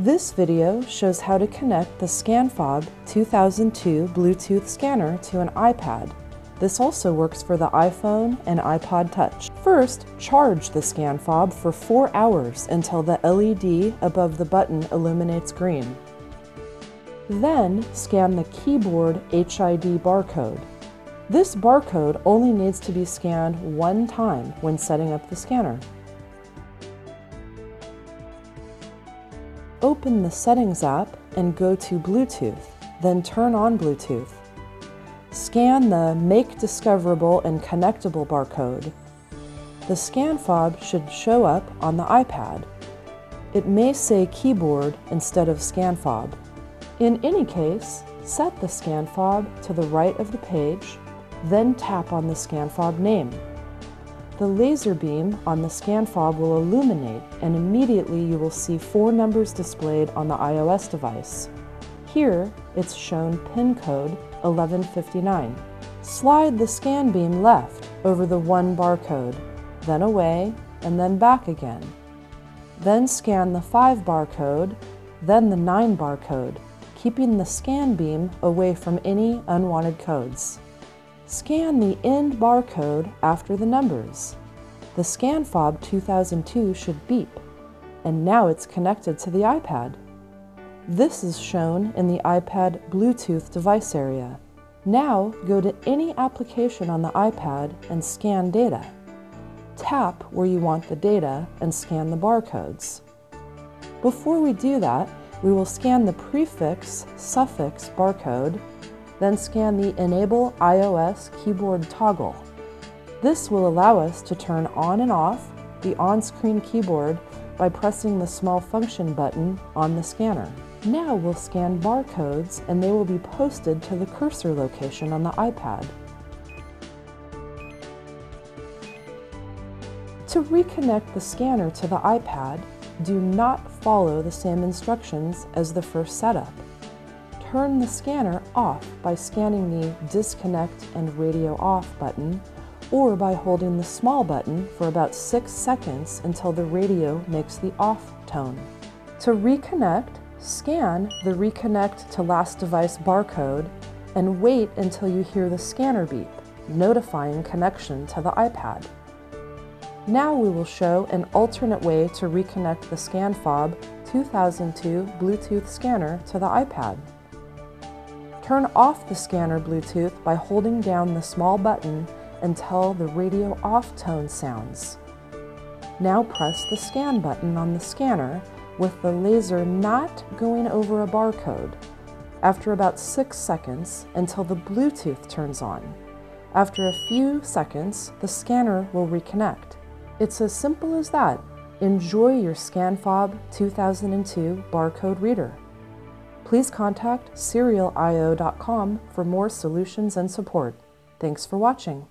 This video shows how to connect the ScanFob 2002 Bluetooth scanner to an iPad. This also works for the iPhone and iPod Touch. First, charge the ScanFob for 4 hours until the LED above the button illuminates green. Then, scan the Keyboard HID barcode. This barcode only needs to be scanned one time when setting up the scanner. Open the Settings app and go to Bluetooth, then turn on Bluetooth. Scan the Make Discoverable and Connectable barcode. The ScanFob should show up on the iPad. It may say Keyboard instead of ScanFob. In any case, set the ScanFob to the right of the page, then tap on the ScanFob name. The laser beam on the ScanFob will illuminate, and immediately you will see 4 numbers displayed on the iOS device. Here, it's shown PIN code 1159. Slide the scan beam left over the one barcode, then away, and then back again. Then scan the 5 barcode, then the 9 barcode, keeping the scan beam away from any unwanted codes. Scan the end barcode after the numbers. The ScanFob 2002 should beep, and now it's connected to the iPad. This is shown in the iPad Bluetooth device area. Now go to any application on the iPad and scan data. Tap where you want the data and scan the barcodes. Before we do that, we will scan the prefix, suffix barcode, then scan the Enable iOS keyboard toggle. This will allow us to turn on and off the on-screen keyboard by pressing the small function button on the scanner. Now we'll scan barcodes and they will be posted to the cursor location on the iPad. To reconnect the scanner to the iPad, do not follow the same instructions as the first setup. Turn the scanner off by scanning the Disconnect and Radio Off button, or by holding the small button for about 6 seconds until the radio makes the off tone. To reconnect, scan the Reconnect to Last Device barcode and wait until you hear the scanner beep, notifying connection to the iPad. Now we will show an alternate way to reconnect the ScanFob 2002 Bluetooth scanner to the iPad. Turn off the scanner Bluetooth by holding down the small button until the radio off tone sounds. Now press the scan button on the scanner with the laser not going over a barcode after about 6 seconds until the Bluetooth turns on. After a few seconds, the scanner will reconnect. It's as simple as that. Enjoy your ScanFob 2002 barcode reader. Please contact serialio.com for more solutions and support. Thanks for watching.